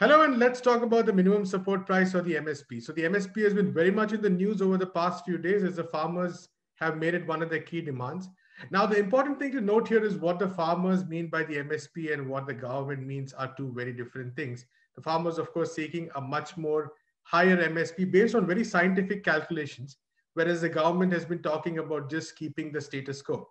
Hello, and let's talk about the minimum support price, or the MSP. So the MSP has been very much in the news over the past few days as the farmers have made it one of their key demands. Now, the important thing to note here is what the farmers mean by the MSP and what the government means are two very different things. The farmers, of course, seeking a much more higher MSP based on very scientific calculations, whereas the government has been talking about just keeping the status quo.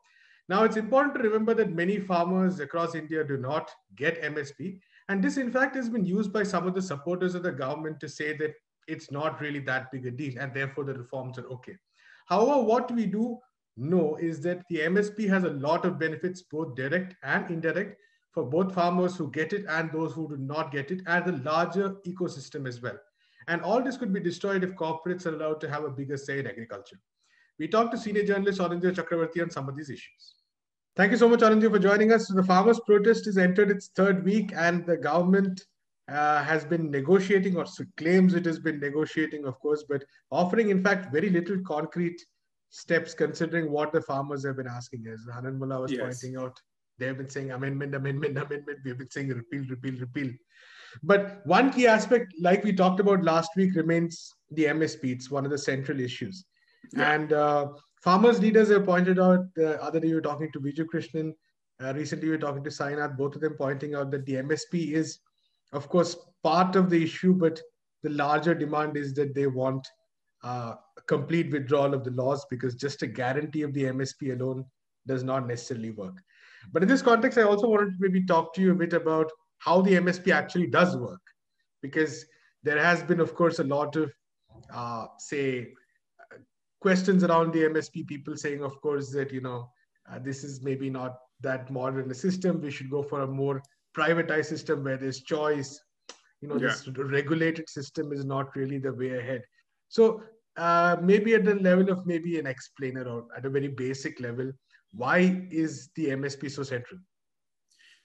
Now, it's important to remember that many farmers across India do not get MSP. And this, in fact, has been used by some of the supporters of the government to say that it's not really that big a deal and therefore the reforms are okay. However, what we do know is that the MSP has a lot of benefits, both direct and indirect, for both farmers who get it and those who do not get it, and the larger ecosystem as well. And all this could be destroyed if corporates are allowed to have a bigger say in agriculture. We talked to senior journalist Aunindyo Chakravarty on some of these issues. Thank you so much, Aunindyo, for joining us. So the farmers' protest has entered its third week, and the government has been negotiating, or claims it has been negotiating, of course, but offering, in fact, very little concrete steps considering what the farmers have been asking. As Anand Mullah was pointing out, they have been saying amendment, amendment, amendment. We have been saying repeal, repeal, repeal. But one key aspect, like we talked about last week, remains the MSP. It's one of the central issues. Yeah. And farmers' leaders have pointed out, the other day you were talking to Vijoo Krishnan, recently you were talking to Sainath, both of them pointing out that the MSP is, of course, part of the issue, but the larger demand is that they want a complete withdrawal of the laws, because just a guarantee of the MSP alone does not necessarily work. But in this context, I also wanted to maybe talk to you a bit about how the MSP actually does work, because there has been, of course, a lot of, questions around the MSP, people saying, of course, that, you know, this is maybe not that modern a system. We should go for a more privatized system where there's choice. You know, this regulated system is not really the way ahead. So maybe at the level of maybe an explainer, or at a very basic level, why is the MSP so central?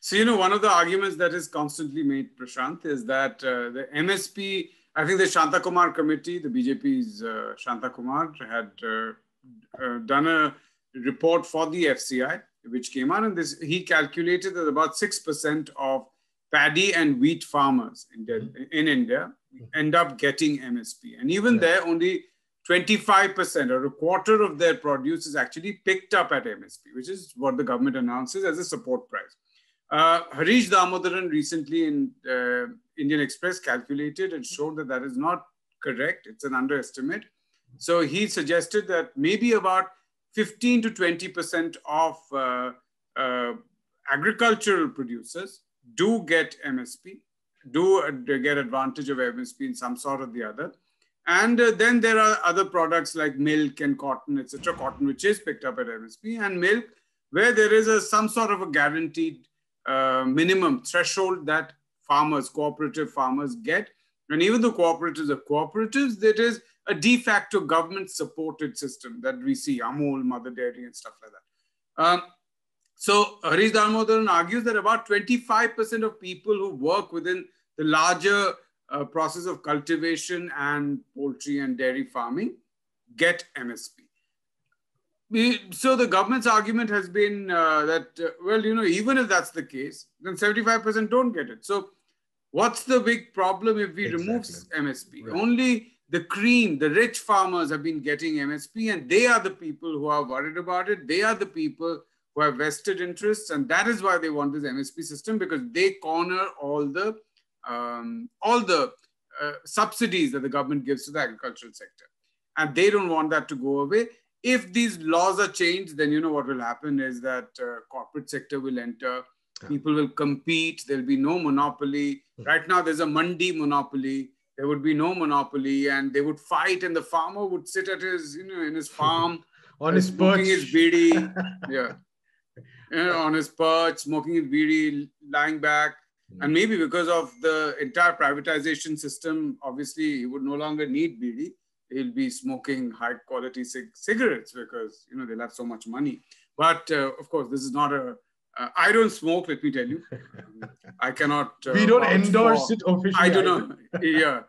So, you know, one of the arguments that is constantly made, Prashant, is that the MSP, I think the Shanta Kumar committee, the BJP's Shanta Kumar had done a report for the FCI, which came out, and this, he calculated that about 6% of paddy and wheat farmers in India end up getting MSP. And even there, only 25% or a quarter of their produce is actually picked up at MSP, which is what the government announces as a support price. Harish Damodaran recently in Indian Express calculated and showed that that is not correct. It's an underestimate. So he suggested that maybe about 15 to 20% of agricultural producers do get MSP, do get advantage of MSP in some sort or the other. And then there are other products like milk and cotton, etc. Cotton, which is picked up at MSP, and milk, where there is a, some sort of a guaranteed minimum threshold that farmers, cooperative farmers get. And even the cooperatives of cooperatives, that is a de facto government supported system that we see, Amul, Mother Dairy and stuff like that. So Harish Damodaran argues that about 25% of people who work within the larger process of cultivation and poultry and dairy farming get MSP. So the government's argument has been that, well, you know, even if that's the case, then 75% don't get it. So what's the big problem if we remove MSP? Right. Only the cream, the rich farmers have been getting MSP, and they are the people who are worried about it. They are the people who have vested interests, and that is why they want this MSP system, because they corner all the subsidies that the government gives to the agricultural sector. And they don't want that to go away. If these laws are changed, then you know what will happen is that corporate sector will enter, people will compete, there'll be no monopoly. Right now there's a mandi monopoly, there would be no monopoly, and they would fight, and the farmer would sit at his, you know, in his farm, on his perch, smoking his bidi, on his perch, smoking his bidi, lying back. And maybe because of the entire privatization system, obviously he would no longer need bidi. He'll be smoking high-quality cigarettes because, you know, they'll have so much money. But, of course, this is not a... I don't smoke, let me tell you. I cannot... we don't endorse it officially. I don't know. Yeah.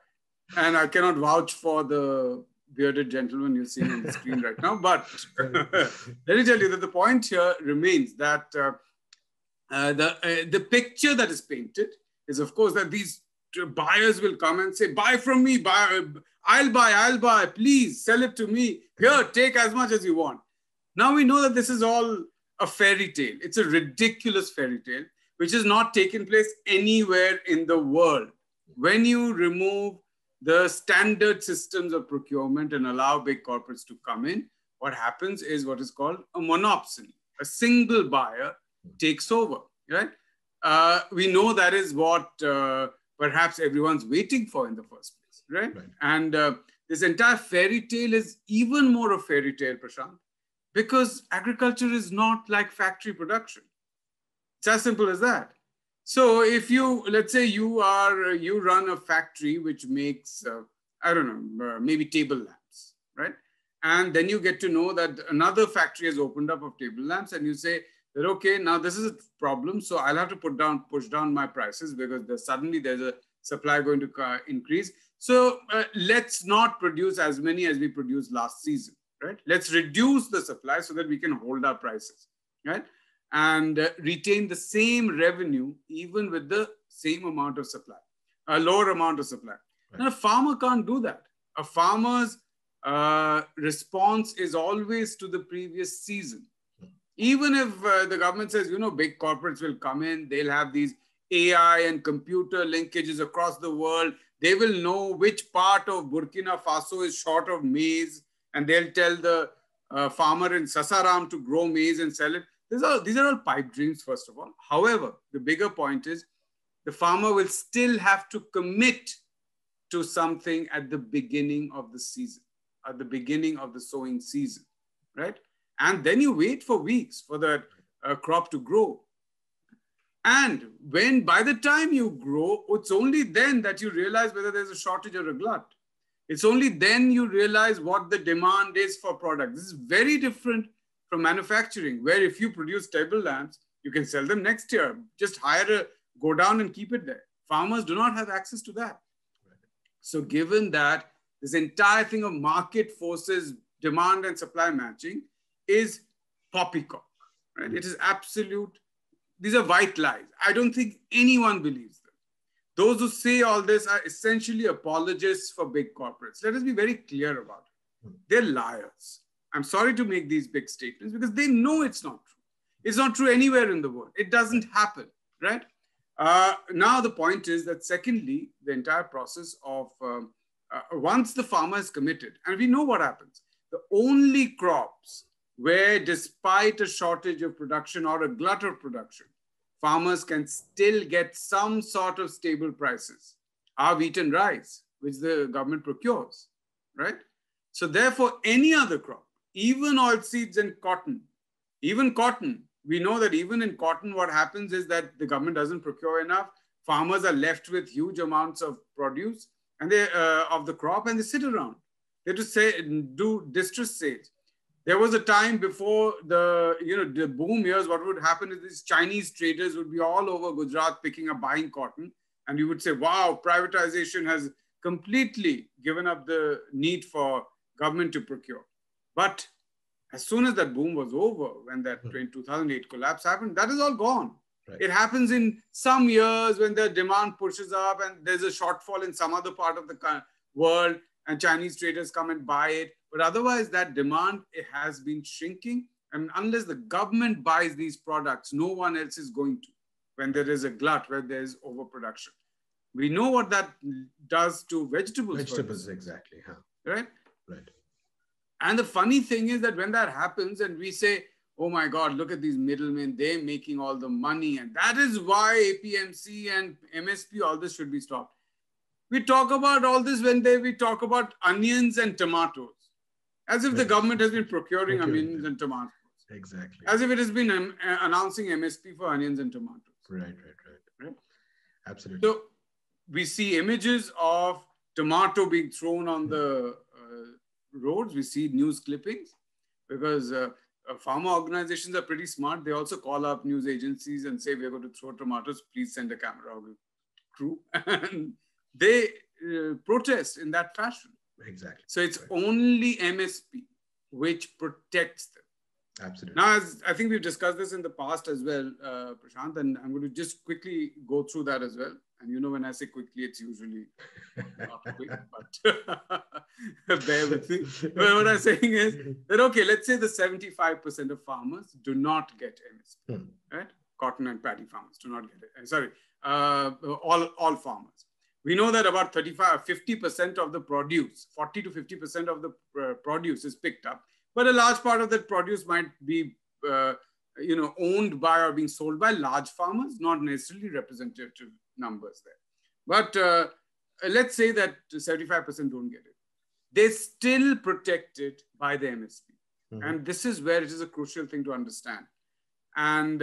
And I cannot vouch for the bearded gentleman you're seeing on the screen right now. But let me tell you that the point here remains that the picture that is painted is, of course, that these buyers will come and say, buy from me, buy, I'll buy, please sell it to me. Here, take as much as you want. Now we know that this is all a fairy tale. It's a ridiculous fairy tale, which has not taken place anywhere in the world. When you remove the standard systems of procurement and allow big corporates to come in, what happens is what is called a monopsony. A single buyer takes over, right? We know that is what perhaps everyone's waiting for in the first place, right? And this entire fairy tale is even more a fairy tale, Prashant, because agriculture is not like factory production. It's as simple as that. So if you, let's say you run a factory which makes, I don't know, maybe table lamps, right? And then you get to know that another factory has opened up of table lamps and you say, that, okay, now this is a problem. So I'll have to push down my prices because suddenly there's a supply going to increase. So let's not produce as many as we produced last season, right? Let's reduce the supply so that we can hold our prices, right? And retain the same revenue even with the same amount of supply, a lower amount of supply. Right. And a farmer can't do that. A farmer's response is always to the previous season. Even if the government says, you know, big corporates will come in, they'll have these AI and computer linkages across the world. They will know which part of Burkina Faso is short of maize, and they'll tell the farmer in Sasaram to grow maize and sell it. These are all pipe dreams, first of all. However, the bigger point is the farmer will still have to commit to something at the beginning of the season, at the beginning of the sowing season, right? And then you wait for weeks for the crop to grow. And when, by the time you grow, it's only then that you realize whether there's a shortage or a glut. It's only then you realize what the demand is for product. This is very different from manufacturing, where if you produce table lamps, you can sell them next year. Just hire a godown and keep it there. Farmers do not have access to that. So given that this entire thing of market forces, demand and supply matching, is poppycock, right? It is absolute, these are white lies. I don't think anyone believes them. Those who say all this are essentially apologists for big corporates. Let us be very clear about it. They're liars. I'm sorry to make these big statements because they know it's not true. It's not true anywhere in the world. It doesn't happen, right? Now the point is that secondly, the entire process of, once the farmer is committed, and we know what happens, the only crops where despite a shortage of production or a glut of production, farmers can still get some sort of stable prices are wheat and rice, which the government procures, right? So therefore, any other crop, even oilseeds and cotton, even cotton, we know that even in cotton, what happens is that the government doesn't procure enough. Farmers are left with huge amounts of produce and they of the crop and they sit around. They just do distress sales. There was a time before the boom years, what would happen is these Chinese traders would be all over Gujarat picking up, buying cotton. And you would say, wow, privatization has completely given up the need for government to procure. But as soon as that boom was over, when that 2008 collapse happened, that is all gone. Right. It happens in some years when the demand pushes up and there's a shortfall in some other part of the world and Chinese traders come and buy it. But otherwise, that demand, it has been shrinking. And unless the government buys these products, no one else is going to, when there is a glut, where there is overproduction. We know what that does to vegetables. Vegetables, exactly. Huh? Right? Right. And the funny thing is that when that happens and we say, oh my God, look at these middlemen, they're making all the money. And that is why APMC and MSP, all this should be stopped. We talk about all this when we talk about onions and tomatoes. As if the government has been procuring onions and tomatoes. Exactly. As if it has been announcing MSP for onions and tomatoes. Right. Absolutely. So we see images of tomato being thrown on the roads. We see news clippings because farmer organizations are pretty smart. They also call up news agencies and say, we're going to throw tomatoes. Please send a camera crew. And they protest in that fashion. Exactly. So it's only MSP which protects them. Absolutely. Now, as I think we've discussed this in the past as well, Prashant, and I'm going to just quickly go through that as well. And you know, when I say quickly, it's usually not quick, but bear with me. But what I'm saying is that, okay, let's say the 75% of farmers do not get MSP, right? Cotton and paddy farmers do not get it. Sorry, all farmers. We know that about 50% of the produce, 40 to 50% of the produce is picked up, but a large part of that produce might be, you know, owned by or being sold by large farmers, not necessarily representative numbers there. But let's say that 75% don't get it. They're still protected by the MSP. Mm-hmm. And this is where it is a crucial thing to understand. And,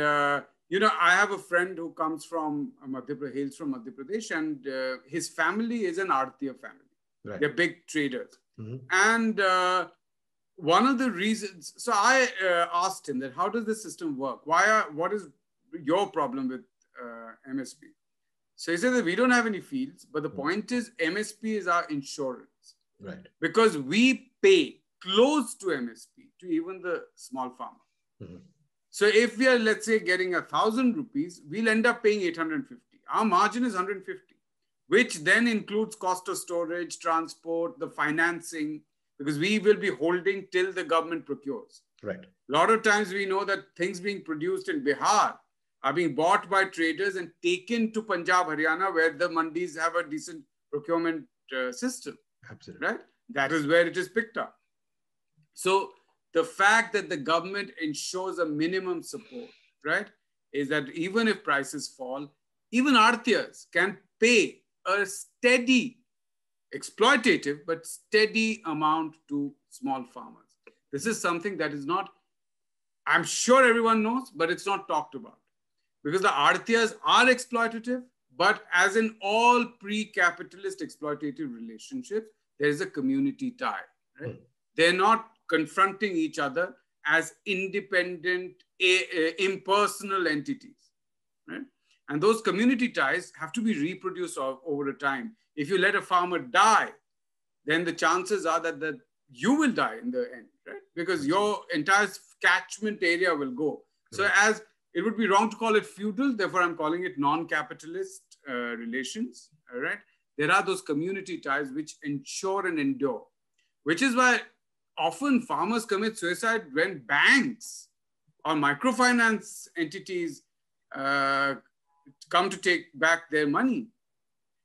you know, I have a friend who comes from Madhya Pradesh, and his family is an Arhtiya family. Right. They're big traders. Mm-hmm. And one of the reasons, so I asked him that, how does this system work? What is your problem with MSP? So he said that we don't have any fields, but the point is MSP is our insurance. Right. Because we pay close to MSP to even the small farmer. Mm-hmm. So if we are, let's say, getting 1,000 rupees, we'll end up paying 850. Our margin is 150, which then includes cost of storage, transport, the financing, because we will be holding till the government procures. Right. A lot of times we know that things being produced in Bihar are being bought by traders and taken to Punjab, Haryana, where the mandis have a decent procurement system. Absolutely. Right. That is where it is picked up. So the fact that the government ensures a minimum support, right, is that even if prices fall, even Arhtiyas can pay a steady, exploitative, but steady amount to small farmers. This is something that is not, I'm sure everyone knows, but it's not talked about. Because the Arhtiyas are exploitative, but as in all pre-capitalist exploitative relationships, there is a community tie, right? They're not confronting each other as independent, impersonal entities. Right? And those community ties have to be reproduced over a time. If you let a farmer die, then the chances are that you will die in the end, right? Because your entire catchment area will go. So as it would be wrong to call it feudal, therefore I'm calling it non-capitalist relations, all right? There are those community ties which ensure and endure, which is why often farmers commit suicide when banks or microfinance entities come to take back their money.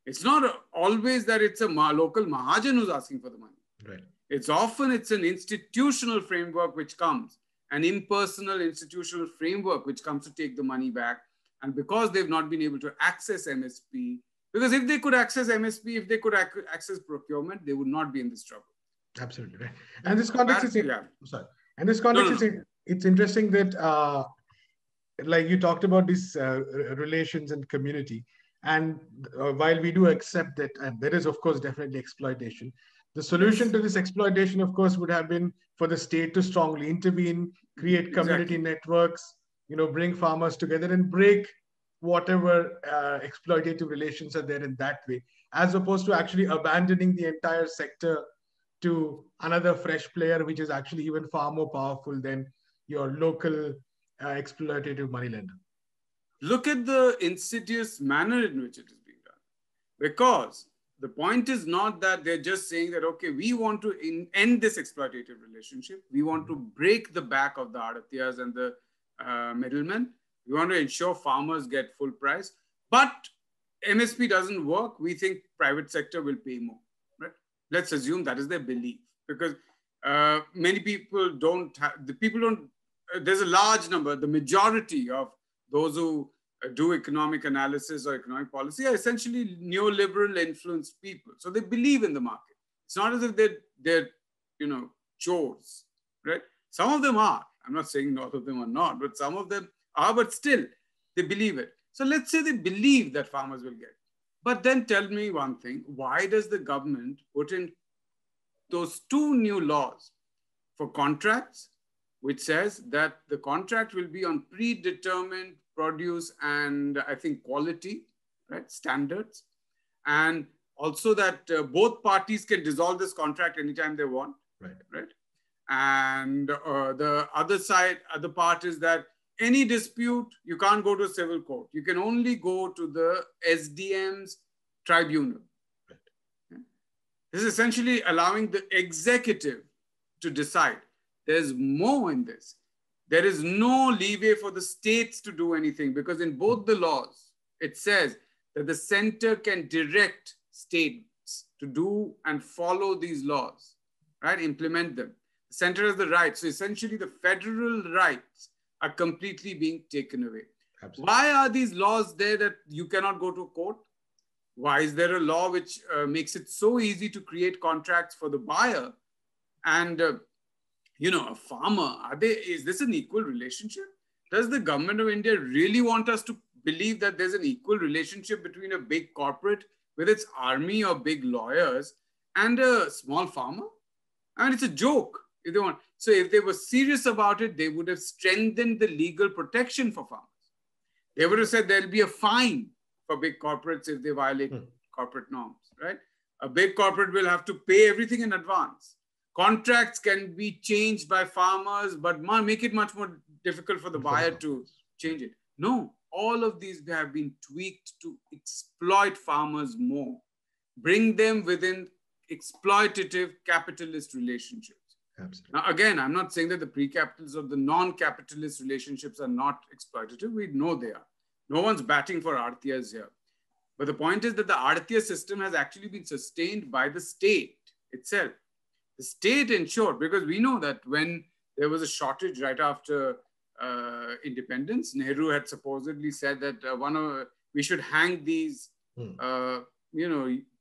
It's not always that it's a local Mahajan who's asking for the money. Right. It's often an institutional framework which comes, an impersonal institutional framework which comes to take the money back. And because they've not been able to access MSP, because if they could access MSP, if they could access procurement, they would not be in this trouble. Absolutely right. And this context is it's interesting that like you talked about these relations and community, and while we do accept that there is of course definitely exploitation, the solution to this exploitation of course would have been for the state to strongly intervene, create community networks, you know, bring farmers together and break whatever exploitative relations are there in that way, as opposed to actually abandoning the entire sector to another fresh player, which is actually even far more powerful than your local exploitative moneylender. Look at the insidious manner in which it is being done. Because the point is not that they're just saying that, okay, we want to end this exploitative relationship. We want to break the back of the Arhtiyas and the middlemen. We want to ensure farmers get full price. But MSP doesn't work. We think private sector will pay more. Let's assume that is their belief, because many people don't have, there's a large number, the majority of those who do economic analysis or economic policy are essentially neoliberal influenced people. So they believe in the market. It's not as if they're you know, chores, right? Some of them are, I'm not saying all of them are not, but some of them are, but still they believe it. So let's say they believe that farmers will get it. But then tell me one thing, why does the government put in those two new laws for contracts, which says that the contract will be on predetermined produce and I think quality, right, standards. And also that both parties can dissolve this contract anytime they want, right? And the other part is that any dispute, you can't go to civil court. You can only go to the SDM's tribunal. Okay? This is essentially allowing the executive to decide. There's more in this. There is no leeway for the states to do anything, because in both the laws, it says that the center can direct states to do and follow these laws, right? Implement them. The center has the right. So essentially the federal rights are completely being taken away. Absolutely. Why are these laws there that you cannot go to court? Why is there a law which makes it so easy to create contracts for the buyer and a farmer? Is this an equal relationship? Does the government of India really want us to believe that there's an equal relationship between a big corporate with its army or big lawyers and a small farmer? I mean, it's a joke if they want. So if they were serious about it, they would have strengthened the legal protection for farmers. They would have said there'll be a fine for big corporates if they violate corporate norms, right? A big corporate will have to pay everything in advance. Contracts can be changed by farmers, but make it much more difficult for the buyer to change it. No, all of these have been tweaked to exploit farmers more, bring them within exploitative capitalist relationships. Absolutely. Now, again, I'm not saying that the pre-capitalists or the non-capitalist relationships are not exploitative. We know they are. No one's batting for Arhtiyas here. But the point is that the Arhtiya system has actually been sustained by the state itself. The state ensured, because we know that when there was a shortage right after independence, Nehru had supposedly said that we should hang these,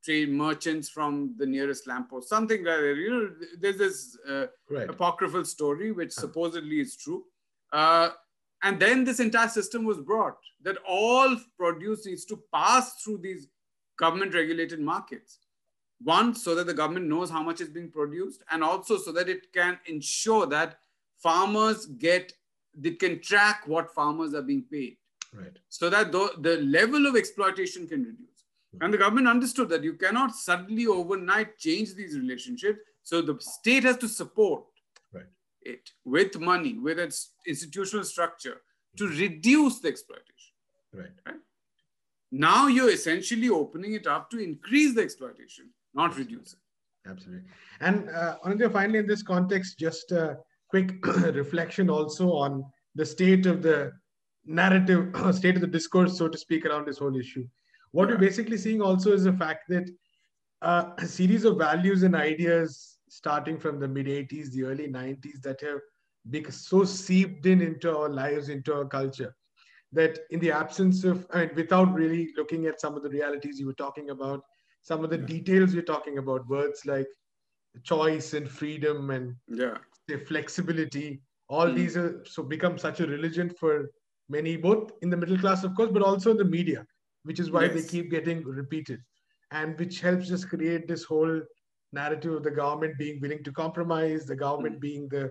trade merchants from the nearest lamppost, something like that. There's this apocryphal story which supposedly is true. And then this entire system was brought that all produce needs to pass through these government-regulated markets. One, so that the government knows how much is being produced, and also so that it can ensure that they can track what farmers are being paid. Right. So that the level of exploitation can reduce. Mm-hmm. And the government understood that you cannot suddenly overnight change these relationships. So the state has to support it with money, with its institutional structure to reduce the exploitation. Right. Now you're essentially opening it up to increase the exploitation, not reduce it. Absolutely. And Aunindyo, finally, in this context, just a quick reflection also on the state of the narrative, state of the discourse, so to speak, around this whole issue. What we're basically seeing also is the fact that a series of values and ideas starting from the mid-80s, the early 90s that have become so seeped into our lives, into our culture, that in the absence of, without really looking at some of the realities you were talking about, some of the details you're talking about, words like choice and freedom and flexibility, all these are become such a religion for many, both in the middle class, of course, but also in the media, which is why they keep getting repeated, and which helps just create this whole narrative of the government being willing to compromise, the government being the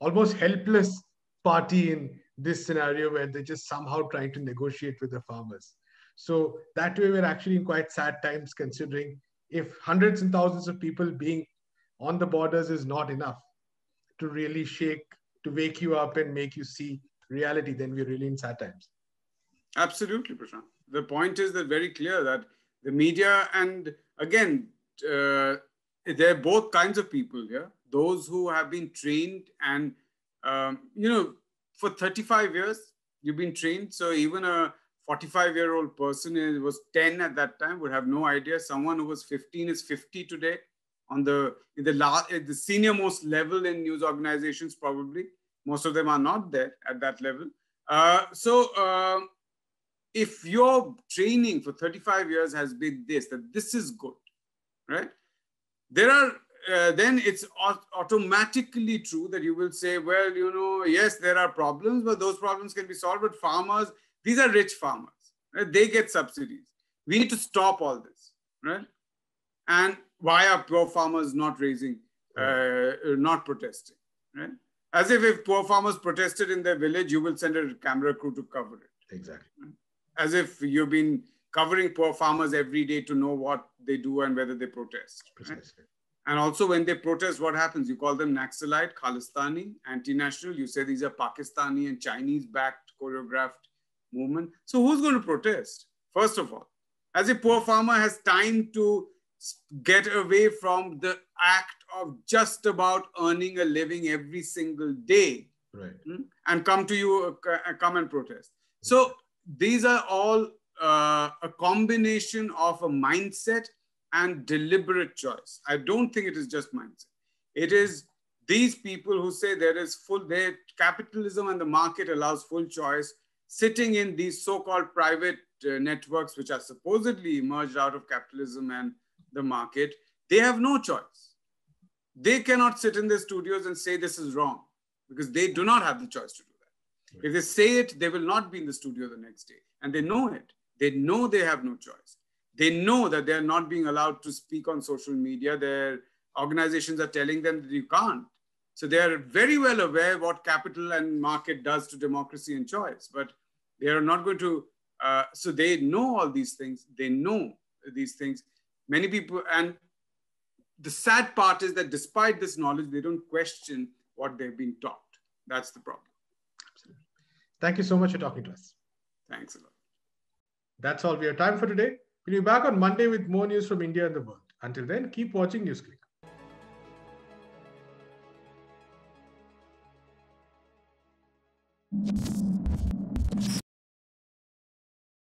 almost helpless party in this scenario where they're just somehow trying to negotiate with the farmers. So that way, we're actually in quite sad times, considering if hundreds and thousands of people being on the borders is not enough to really wake you up and make you see reality, then we're really in sad times. Absolutely, Prashant. The point is that very clear that the media, and again, there are both kinds of people here, those who have been trained and, for 35 years, you've been trained. So even a 45-year-old person who was 10 at that time would have no idea. Someone who was 15 is 50 today at the senior most level in news organizations, probably. Most of them are not there at that level. If your training for 35 years has been that this is good, right? Then it's automatically true that you will say, well, yes, there are problems, but those problems can be solved. But farmers, these are rich farmers, right? They get subsidies. We need to stop all this, right? And why are poor farmers not protesting, right? As if poor farmers protested in their village, you will send a camera crew to cover it. Exactly. Right? As if you've been covering poor farmers every day to know what they do and whether they protest. Precisely. Right? And also when they protest, what happens? You call them Naxalite, Khalistani, anti-national. You say these are Pakistani and Chinese-backed choreographed movement. So who's going to protest? First of all, as a poor farmer has time to get away from the act of just about earning a living every single day, right? And come to you, come and protest. So these are all a combination of a mindset and deliberate choice. I don't think it is just mindset. It is these people who say there is full, their capitalism and the market allows full choice, sitting in these so-called private networks, which are supposedly emerged out of capitalism and the market. They have no choice. They cannot sit in their studios and say this is wrong, because they do not have the choice to do that. Right. If they say it, they will not be in the studio the next day. And they know it. They know they have no choice. They know that they're not being allowed to speak on social media. Their organizations are telling them that you can't. So they are very well aware of what capital and market does to democracy and choice, but they are not going to, so they know all these things. They know these things. Many people, and the sad part is that despite this knowledge, they don't question what they've been taught. That's the problem. Absolutely. Thank you so much for talking to us. Thanks a lot. That's all we have time for today. We'll be back on Monday with more news from India and the world. Until then, keep watching NewsClick.